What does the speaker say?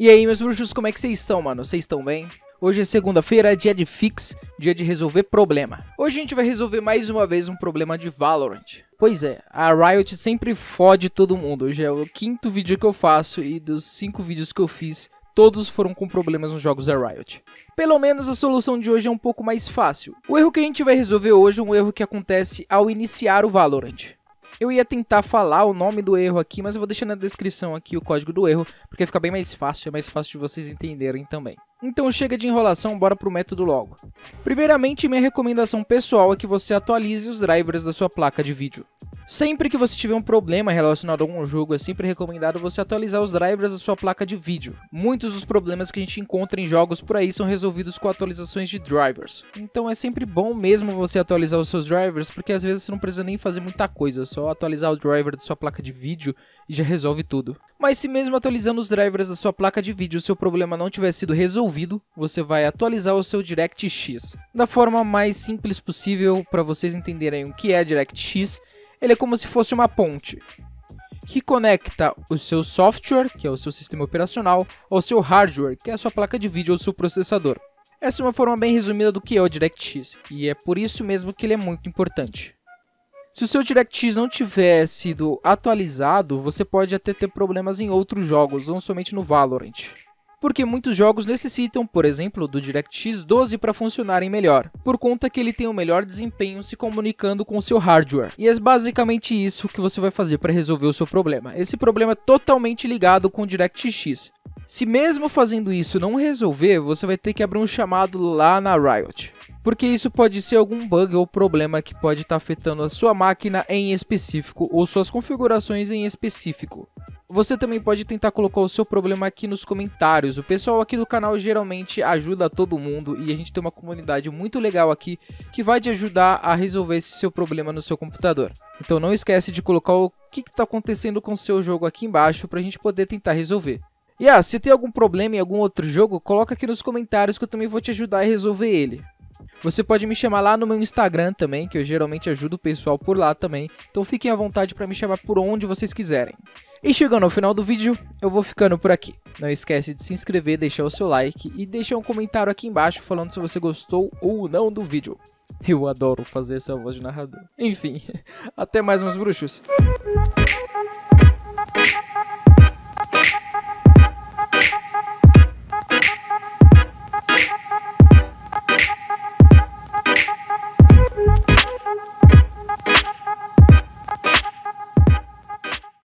E aí, meus bruxos, como é que vocês estão, mano? Vocês estão bem? Hoje é segunda-feira, dia de fix, dia de resolver problema. Hoje a gente vai resolver mais uma vez um problema de Valorant. Pois é, a Riot sempre fode todo mundo. Hoje é o quinto vídeo que eu faço e dos 5 vídeos que eu fiz, todos foram com problemas nos jogos da Riot. Pelo menos a solução de hoje é um pouco mais fácil. O erro que a gente vai resolver hoje é um erro que acontece ao iniciar o Valorant. Eu ia tentar falar o nome do erro aqui, mas eu vou deixar na descrição aqui o código do erro, porque fica bem mais fácil, é mais fácil de vocês entenderem também. Então chega de enrolação, bora pro método logo. Primeiramente, minha recomendação pessoal é que você atualize os drivers da sua placa de vídeo. Sempre que você tiver um problema relacionado a algum jogo, é sempre recomendado você atualizar os drivers da sua placa de vídeo. Muitos dos problemas que a gente encontra em jogos por aí são resolvidos com atualizações de drivers. Então é sempre bom mesmo você atualizar os seus drivers, porque às vezes você não precisa nem fazer muita coisa, só atualizar o driver da sua placa de vídeo e já resolve tudo. Mas se mesmo atualizando os drivers da sua placa de vídeo, seu problema não tiver sido resolvido, você vai atualizar o seu DirectX. Da forma mais simples possível para vocês entenderem o que é DirectX, ele é como se fosse uma ponte que conecta o seu software, que é o seu sistema operacional, ao seu hardware, que é a sua placa de vídeo ou seu processador. Essa é uma forma bem resumida do que é o DirectX, e é por isso mesmo que ele é muito importante. Se o seu DirectX não tiver sido atualizado, você pode até ter problemas em outros jogos, não somente no Valorant. Porque muitos jogos necessitam, por exemplo, do DirectX 12 para funcionarem melhor, por conta que ele tem um melhor desempenho se comunicando com o seu hardware. E é basicamente isso que você vai fazer para resolver o seu problema. Esse problema é totalmente ligado com o DirectX. Se mesmo fazendo isso não resolver, você vai ter que abrir um chamado lá na Riot. Porque isso pode ser algum bug ou problema que pode estar afetando a sua máquina em específico ou suas configurações em específico. Você também pode tentar colocar o seu problema aqui nos comentários. O pessoal aqui do canal geralmente ajuda todo mundo e a gente tem uma comunidade muito legal aqui que vai te ajudar a resolver esse seu problema no seu computador. Então não esquece de colocar o que está acontecendo com o seu jogo aqui embaixo para a gente poder tentar resolver. E se tem algum problema em algum outro jogo, coloca aqui nos comentários que eu também vou te ajudar a resolver ele. Você pode me chamar lá no meu Instagram também, que eu geralmente ajudo o pessoal por lá também. Então fiquem à vontade para me chamar por onde vocês quiserem. E chegando ao final do vídeo, eu vou ficando por aqui. Não esquece de se inscrever, deixar o seu like e deixar um comentário aqui embaixo falando se você gostou ou não do vídeo. Eu adoro fazer essa voz de narrador. Enfim, até mais, meus bruxos.